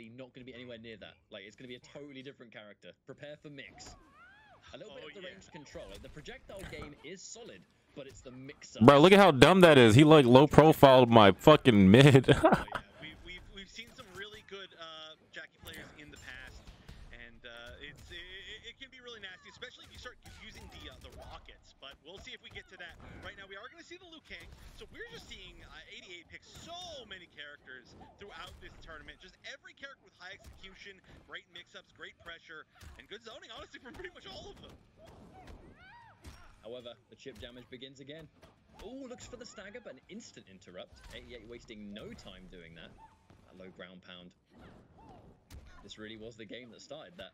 likely not going to be anywhere near that. Like, it's going to be a totally different character. Prepare for mix. A little bit of the range control. Like, the projectile game is solid, but it's the mixer. Bro, look at how dumb that is. He, like, low-profiled my fucking mid. Oh, yeah. We've seen some really good Jackie players in the past, and it can be really nasty, especially if you start using the rockets, but we'll see if we get to that. Right now, we are going to see the Liu Kang, so we're just seeing 88 pick so many characters throughout this tournament. Just every character with high execution, great mix-ups, great pressure, and good zoning, honestly, from pretty much all of them. However, the chip damage begins again. Ooh, looks for the stagger, but an instant interrupt. 88 wasting no time doing that. That low ground pound. This really was the game that started that.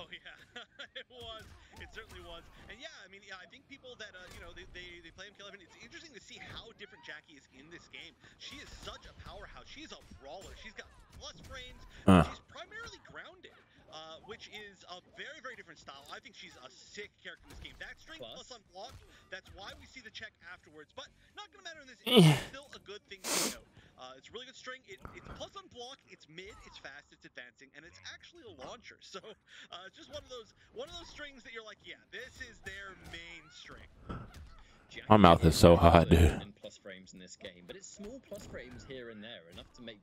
Oh, yeah. It was. It certainly was. And, yeah, I mean, yeah, I think people that, you know, they play MK11, it's interesting to see how different Jackie is in this game. She is such a powerhouse. She is a brawler. She's got plus frames. She's primarily grounded, which is a very, very different style. I think she's a sick character in this game. That strength plus on block, that's why we see the check afterwards. But not going to matter in this game. It's still a good thing to know. It's really good string. It's plus on block. It's mid. It's fast. It's advancing, and it's actually a launcher. So it's just one of those strings that you're like, yeah, this is their main string. My mouth is so hot, dude. Plus frames in this game, but it's small plus frames here and there, enough to make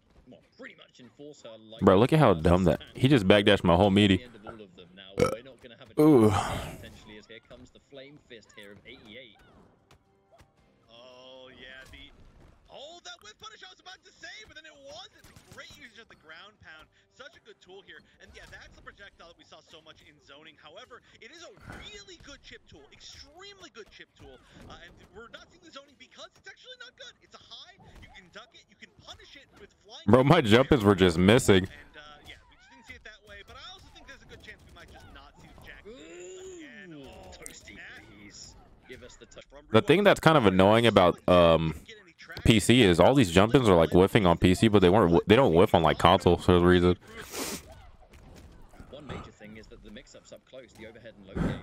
pretty much enforce her. Bro, look at how dumb that. He just backdashed my whole meaty. Ooh. Potentially, as here comes the flame fist here of 88. Oh yeah, Oh, that whip punish I was about to say, but then it wasn't. Great usage of the ground pound. Such a good tool here. And yeah, that's the projectile that we saw so much in zoning. However, it is a really good chip tool. Extremely good chip tool. And we're not seeing the zoning because it's actually not good. It's a high. You can duck it. You can punish it with flying. Bro, my jumpers were just missing. And yeah, we just didn't see it that way. But I also think there's a good chance we might just not see the jack. Ooh, oh, toasty. Please. Give us the touch. The thing that's kind of annoying about PC is all these jump-ins are like whiffing on PC, but they don't whiff on like console for the reason. One major thing is that the mix-ups up close, the overhead and low game,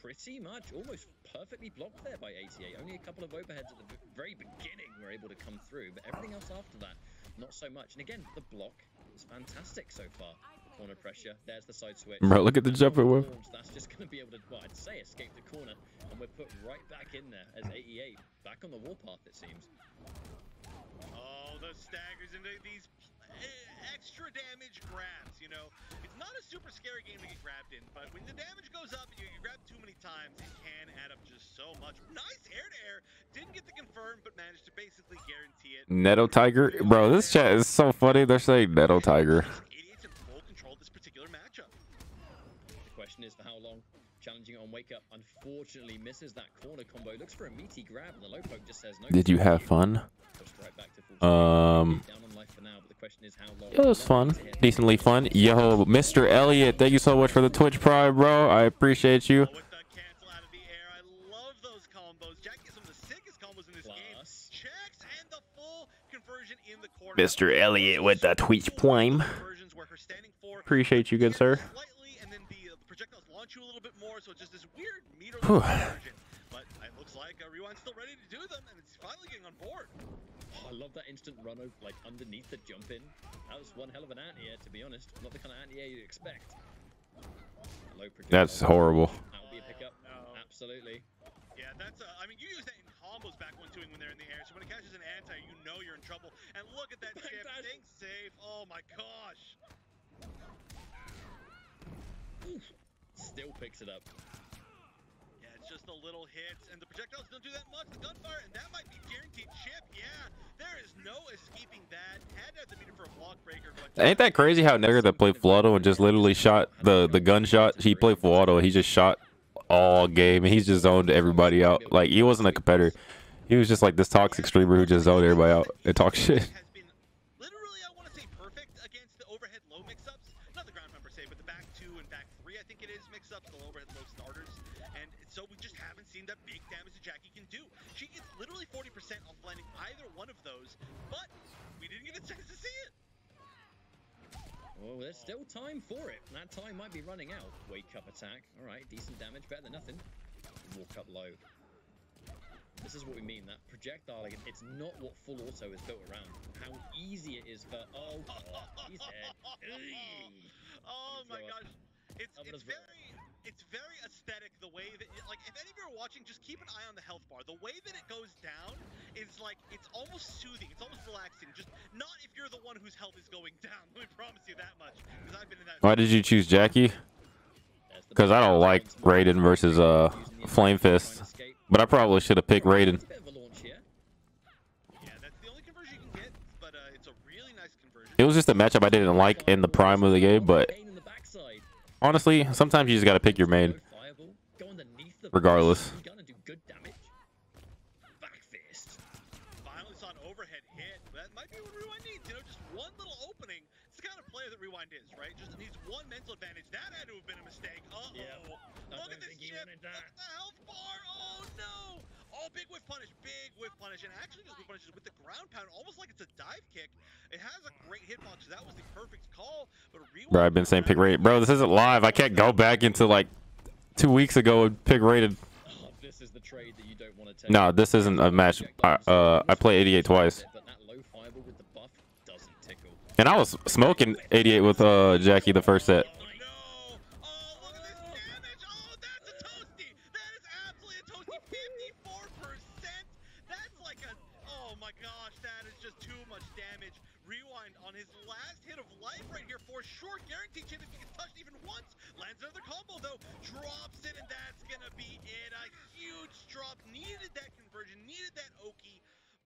pretty much almost perfectly blocked there by 88. Only a couple of overheads at the very beginning were able to come through, but everything else after that, not so much. And again, the block is fantastic so far. Corner pressure. There's the side switch. Bro, look at the jumper whip. That's just going to be able to, well, I'd say, escape the corner, and we're put right back in there as 88 back on the warpath, it seems. Oh, those staggers and these extra damage grabs. You know, it's not a super scary game to get grabbed in, but when the damage goes up and you grab too many times, it can add up just so much. Nice air to air. Didn't get the confirm, but managed to basically guarantee it. Netto Tiger, bro. This chat is so funny. They're saying Netto Tiger. Is for how long. Challenging on wake up, unfortunately misses that corner combo, looks for a meaty grab and the low poke just says no. Did you have fun? It was fun, decently fun. Yo, Mr. Elliot, thank you so much for the Twitch Prime, bro. I appreciate you. Mr. Elliot with the Twitch Prime, appreciate you, good sir. You a little bit more, so it's just this weird meter version, but it looks like Rewind's still ready to do them, and it's finally getting on board. Oh, I love that instant run over, like underneath the jump in. That was one hell of an anti-air, to be honest. Not the kind of anti-air you'd expect. That's horrible. That would be a pickup. Absolutely. Yeah, that's I mean, you use that in combos back one two when they're in the air, so when it catches an anti, you know you're in trouble. And look at that chip, staying safe. Oh my gosh. Oof. Still picks it up. Yeah, it's just a little hit, and the projectiles don't do that much. The gunfire, and that might be guaranteed chip. Yeah, there is no escaping that. Had to have the meter for a block breaker. But ain't that crazy how Nigger that played full auto and just literally shot the gunshot? He played full auto. And he just shot all game, and he's just zoned everybody out. Like he wasn't a competitor. He was just like this toxic streamer who just zoned everybody out and talked shit. Well, there's still time for it. That time might be running out. Wake up attack. All right, decent damage, better than nothing. Walk up low. This is what we mean, that projectile, it's not what full auto is built around. How easy it is for, oh, God, he's dead. Oh my gosh. It's very aesthetic the way that, if any of you are watching, just keep an eye on the health bar. The way that it goes down is it's almost soothing. It's almost relaxing. Just not if you're the one whose health is going down. Let me promise you that much. Because I've been in that. Why did you choose Jackie? Because I don't like Raiden versus Flame Fist, but I probably should have picked Raiden. It was just a matchup I didn't like in the prime of the game, but honestly, sometimes you just gotta pick your main, regardless. Violence on overhead hit. That might be what Rewind needs. Just one little opening. It's the kind of player that Rewind is, right? Just needs one mental advantage. That had to have been a mistake. Uh-oh. Look at this chip. Look at the health bar. Oh no. Oh, big whiff punish. Big whiff punish. And actually, this whiff punish is with the ground pound, almost like it's a dive kick. It has a great hitbox. That was the perfect call. But Rewind. Bro, I've been saying pick Raiden. Bro, this isn't live. I can't go back into like 2 weeks ago and pick Raiden. This is the trade that you don't want to take. No, this isn't a match. I play 88 twice. And I was smoking 88 with Jackie the first set. Drops it, and that's gonna be it. A huge drop. Needed that conversion, needed that Oki.